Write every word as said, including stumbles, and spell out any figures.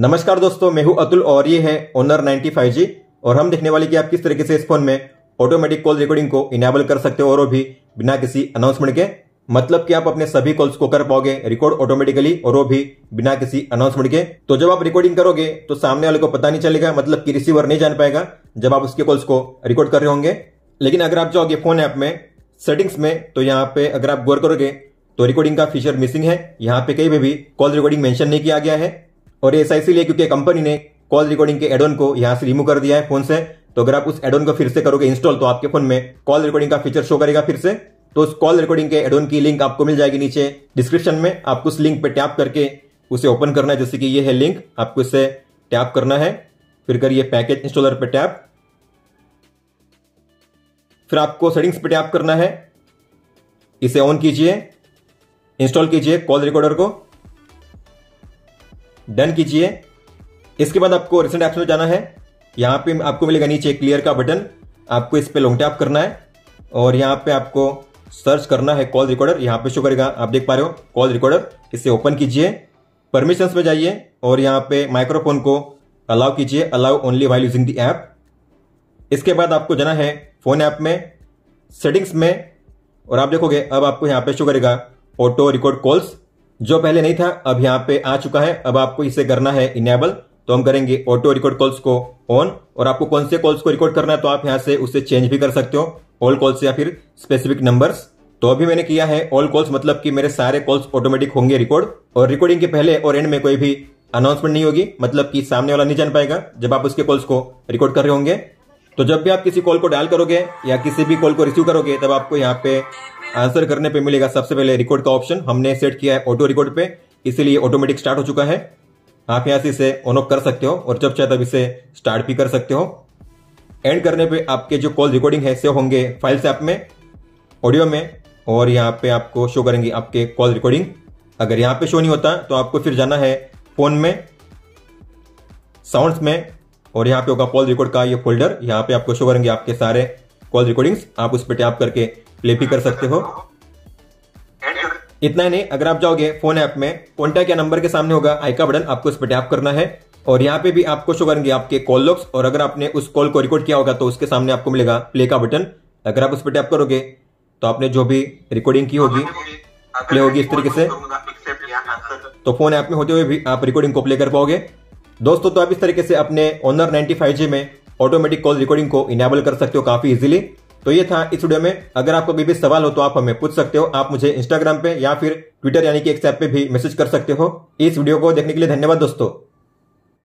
नमस्कार दोस्तों, मैं हूं अतुल और ये है Honor नाइंटी फाइव जी और हम देखने वाले कि आप किस तरीके से इस फोन में ऑटोमेटिक कॉल रिकॉर्डिंग को इनेबल कर सकते हो और वो भी बिना किसी अनाउंसमेंट के। मतलब कि आप अपने सभी कॉल्स को कर पाओगे रिकॉर्ड ऑटोमेटिकली और वो भी बिना किसी अनाउंसमेंट के। तो जब आप रिकॉर्डिंग करोगे तो सामने वाले को पता नहीं चलेगा, मतलब कि रिसीवर नहीं जान पाएगा जब आप उसके कॉल्स को रिकॉर्ड कर रहे होंगे। लेकिन अगर आप जाओगे फोन ऐप में सेटिंग्स में तो यहाँ पे अगर आप गौर करोगे तो रिकॉर्डिंग का फीचर मिसिंग है। यहाँ पे कहीं भी कॉल रिकॉर्डिंग मेंशन नहीं किया गया है और ये ऐसा इसलिए क्योंकि कंपनी ने कॉल रिकॉर्डिंग के एडोन को यहाँ से रिमूव कर दिया है फोन से। तो अगर आप उस एडोन को फिर से करोगे इंस्टॉल तो आपके फोन में कॉल रिकॉर्डिंग का फीचर शो करेगा फिर से। तो उस कॉल रिकॉर्डिंग के एडोन की लिंक आपको मिल जाएगी नीचे डिस्क्रिप्शन में। आपको उस लिंक पे टैप करके उसे ओपन करना है, जैसे कि ये है लिंक, आपको इसे टैप करना है, फिर करिए पैकेज इंस्टॉलर पे टैप, फिर आपको सेटिंग्स पे टैप करना है, इसे ऑन कीजिए, इंस्टॉल कीजिए कॉल रिकॉर्डर को, डन कीजिए। इसके बाद आपको रिसेंट एक्शन में जाना है। यहाँ पे आपको मिलेगा नीचे क्लियर का बटन, आपको इस पे लॉन्ग टैप करना है और यहाँ पे आपको सर्च करना है कॉल रिकॉर्डर। यहाँ पे शो करेगा, आप देख पा रहे हो कॉल रिकॉर्डर, इसे ओपन कीजिए, परमिशंस में जाइए और यहाँ पे माइक्रोफोन को अलाउ कीजिए, allow only while using the app. इसके बाद आपको जाना है फोन ऐप में सेटिंग्स में और आप देखोगे अब आपको यहाँ पे शो करेगा ऑटो रिकॉर्ड कॉल्स, जो पहले नहीं था अब यहाँ पे आ चुका है। अब आपको इसे करना है इनेबल, तो हम करेंगे ऑटो रिकॉर्ड कॉल्स को ऑन। और आपको कौन से कॉल्स को रिकॉर्ड करना है तो आप यहाँ से उसे चेंज भी कर सकते हो, ऑल कॉल्स या फिर स्पेसिफिक नंबर्स। तो अभी मैंने किया है ऑल कॉल्स, मतलब कि मेरे सारे कॉल्स ऑटोमेटिक होंगे रिकॉर्ड और रिकॉर्डिंग के पहले और एंड में कोई भी अनाउंसमेंट नहीं होगी, मतलब कि सामने वाला नहीं जान पाएगा जब आप उसके कॉल्स को रिकॉर्ड कर रहे होंगे। तो जब भी आप किसी कॉल को डायल करोगे या किसी भी कॉल को रिसीव करोगे तब आपको यहाँ पे आंसर करने पे मिलेगा सबसे पहले रिकॉर्ड का ऑप्शन। हमने सेट किया है ऑटो रिकॉर्ड पे, इसीलिए ऑटोमेटिक स्टार्ट हो चुका है। आप यहाँ से इसे ऑन ऑफ कर सकते हो और जब चाहे तब इसे स्टार्ट भी कर सकते हो। एंड करने पे आपके जो कॉल रिकॉर्डिंग है सेव होंगे फाइल्स ऐप में, ऑडियो में, और यहाँ पे आपको शो करेंगे आपके कॉल रिकॉर्डिंग। अगर यहाँ पे शो नहीं होता तो आपको फिर जाना है फोन में साउंड्स में और यहाँ पे होगा कॉल रिकॉर्ड का ये फोल्डर, यहाँ पे आपको शो करेंगे आपके सारे कॉल रिकॉर्डिंग्स, आप उस पर टैप करके प्ले भी कर सकते हो। इतना ही नहीं, अगर आप जाओगे फोन ऐप में कॉन्टैक्ट या नंबर के सामने होगा आई का बटन, आपको इस पर टैप करना है और यहाँ पे भी आपको शो करेंगे आपके कॉल लॉग्स और अगर आपने उस कॉल को रिकॉर्ड किया होगा तो उसके सामने आपको मिलेगा प्ले का बटन। अगर आप उस पर टैप करोगे तो आपने जो भी रिकॉर्डिंग की होगी प्ले होगी इस तरीके से। तो फोन ऐप में होते हुए भी आप रिकॉर्डिंग को प्ले कर पाओगे दोस्तों। तो आप इस तरीके से अपने Honor नाइंटी फाइव जी में ऑटोमेटिक कॉल रिकॉर्डिंग को इनेबल कर सकते हो काफी इजीली। तो ये था इस वीडियो में। अगर आपको भी, भी सवाल हो तो आप हमें पूछ सकते हो। आप मुझे इंस्टाग्राम पे या फिर ट्विटर यानी कि एक्स ऐप पे भी मैसेज कर सकते हो। इस वीडियो को देखने के लिए धन्यवाद दोस्तों।